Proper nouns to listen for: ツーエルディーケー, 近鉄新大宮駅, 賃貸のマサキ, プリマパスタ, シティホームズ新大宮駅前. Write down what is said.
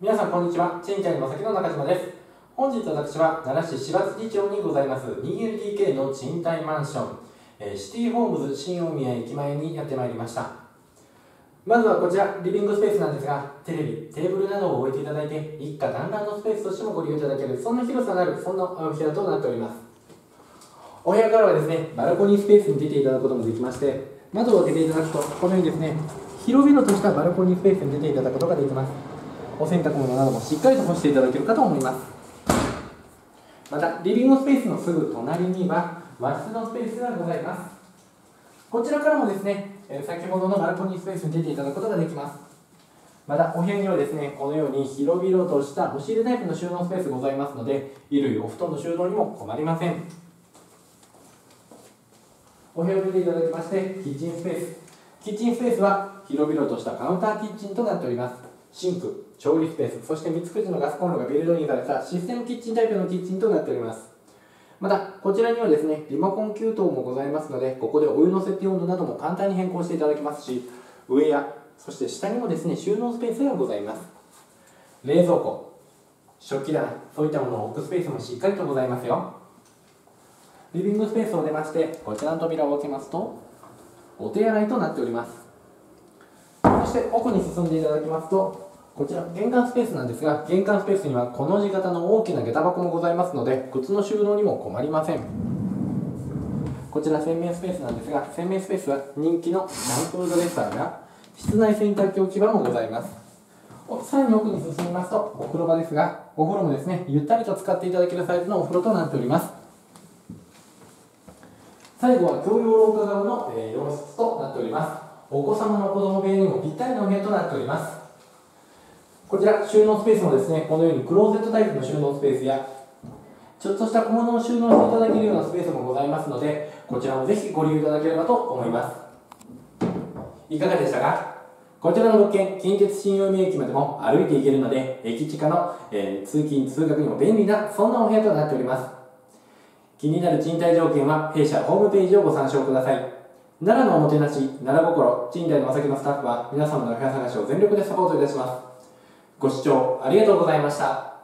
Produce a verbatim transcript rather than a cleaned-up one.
皆さんこんにちは。ちんちゃんにまさきの中島です。本日私は奈良市柴月町にございます ツーエルディーケー の賃貸マンション、えー、シティホームズ新大宮駅前にやってまいりました。まずはこちらリビングスペースなんですが、テレビ、テーブルなどを置いていただいて一家団らんのスペースとしてもご利用いただける、そんな広さのあるそんなお部屋となっております。お部屋からはですね、バルコニースペースに出ていただくこともできまして、窓を開けていただくとこのようにですね、広々としたバルコニースペースに出ていただくことができます。お洗濯物などもしっかりと干していただけるかと思います。またリビングスペースのすぐ隣には和室のスペースがございます。こちらからもですね、先ほどのバルコニースペースに出ていただくことができます。またお部屋にはですね、このように広々とした押し入れタイプの収納スペースございますので、衣類お布団の収納にも困りません。お部屋を出ていただきまして、キッチンスペースキッチンスペースは広々としたカウンターキッチンとなっております。シンク、調理スペース、そして三つくじのガスコンロがビルドインされたシステムキッチンタイプのキッチンとなっております。またこちらにはですね、リモコン給湯もございますので、ここでお湯の設定温度なども簡単に変更していただけますし、上やそして下にもですね、収納スペースがございます。冷蔵庫、食器棚、そういったものを置くスペースもしっかりとございますよ。リビングスペースを出まして、こちらの扉を開けますとお手洗いとなっております。そして奥に進んでいただきますと、こちら玄関スペースなんですが、玄関スペースにはこの字型の大きな下駄箱もございますので、靴の収納にも困りません。こちら洗面スペースなんですが、洗面スペースは人気のランプードレッサーや室内洗濯機置き場もございます。さらに奥に進みますとお風呂場ですが、お風呂もですね、ゆったりと使っていただけるサイズのお風呂となっております。最後は共用廊下側の洋室となっております。お子様の子供部屋にもぴったりのお部屋となっております。こちら収納スペースもですね、このようにクローゼットタイプの収納スペースやちょっとした小物を収納していただけるようなスペースもございますので、こちらもぜひご利用いただければと思います。いかがでしたか？こちらの物件、近鉄新大宮駅までも歩いて行けるので、駅近の、えー、通勤通学にも便利なそんなお部屋となっております。気になる賃貸条件は弊社ホームページをご参照ください。奈良のおもてなし、奈良心、賃貸のまさきのスタッフは皆様のお部屋探しを全力でサポートいたします。ご視聴ありがとうございました。